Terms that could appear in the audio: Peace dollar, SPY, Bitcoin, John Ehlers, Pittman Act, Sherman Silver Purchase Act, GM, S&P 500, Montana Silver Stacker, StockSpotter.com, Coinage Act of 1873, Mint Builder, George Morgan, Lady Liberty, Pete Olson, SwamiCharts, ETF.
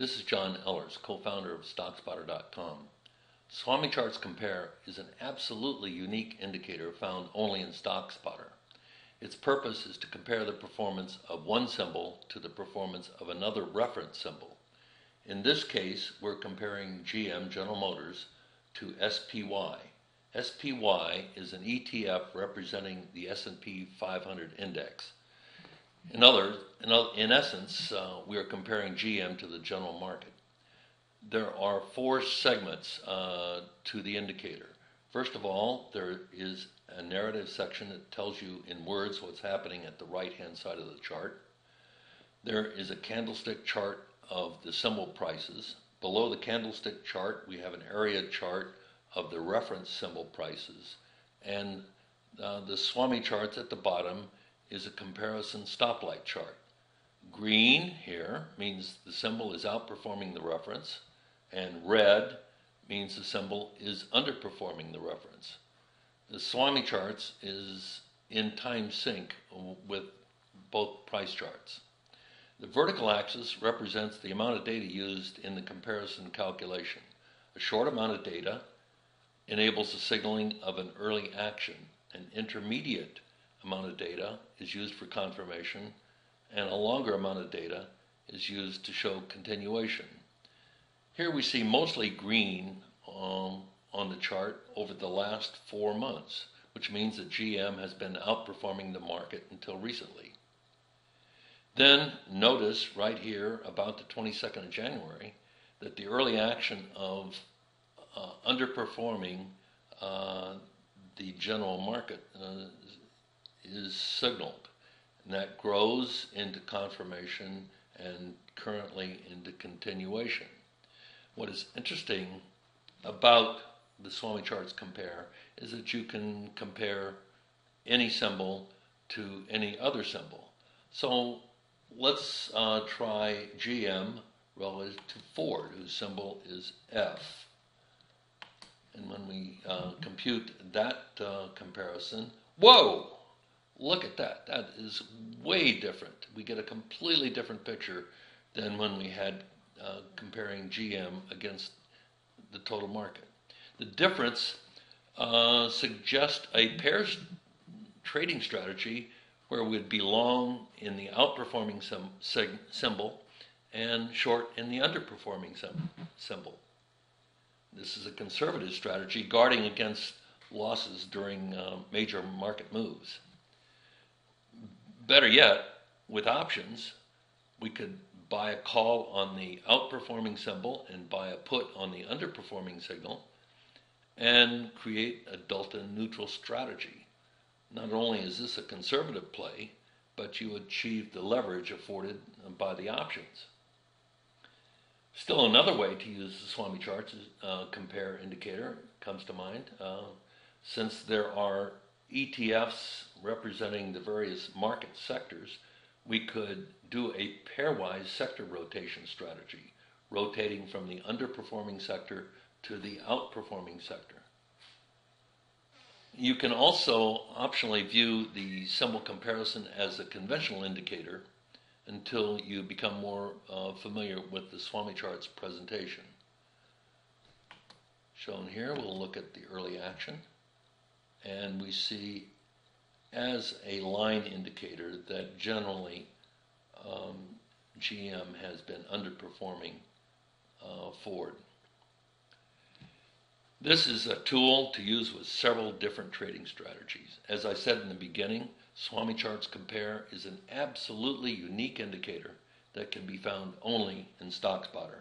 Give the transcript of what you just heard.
This is John Ehlers, co-founder of StockSpotter.com. SwamiCharts Compare is an absolutely unique indicator found only in StockSpotter. Its purpose is to compare the performance of one symbol to the performance of another reference symbol. In this case, we're comparing GM, General Motors, to SPY. SPY is an ETF representing the S&P 500 index. In essence, we are comparing GM to the general market. There are four segments to the indicator. First of all, there is a narrative section that tells you in words what's happening at the right-hand side of the chart. There is a candlestick chart of the symbol prices. Below the candlestick chart, we have an area chart of the reference symbol prices. And the Swami charts at the bottom is a comparison stoplight chart. Green here means the symbol is outperforming the reference, and red means the symbol is underperforming the reference. The Swami charts is in time sync with both price charts. The vertical axis represents the amount of data used in the comparison calculation. A short amount of data enables the signaling of an early action. An intermediate amount of data is used for confirmation, and a longer amount of data is used to show continuation. Here we see mostly green on the chart over the last 4 months, which means that GM has been outperforming the market until recently. Then notice right here about the 22nd of January that the early action of underperforming the general market is signaled, and that grows into confirmation and currently into continuation. What is interesting about the Swami Charts Compare is that you can compare any symbol to any other symbol. So let's try GM relative to Ford, whose symbol is F. And when we compute that comparison, whoa! Look at that. That is way different. We get a completely different picture than when we had comparing GM against the total market. The difference suggests a pair trading strategy where we'd be long in the outperforming symbol and short in the underperforming symbol. This is a conservative strategy guarding against losses during major market moves. Better yet, with options, we could buy a call on the outperforming symbol and buy a put on the underperforming signal and create a delta neutral strategy. Not only is this a conservative play, but you achieve the leverage afforded by the options. Still another way to use the Swami Charts compare indicator comes to mind, since there are ETFs representing the various market sectors, we could do a pairwise sector rotation strategy, rotating from the underperforming sector to the outperforming sector. You can also optionally view the symbol comparison as a conventional indicator until you become more familiar with the Swami Charts presentation. Shown here, we'll look at the early action. And we see as a line indicator that generally GM has been underperforming Ford. This is a tool to use with several different trading strategies. As I said in the beginning, Swami Charts Compare is an absolutely unique indicator that can be found only in StockSpotter.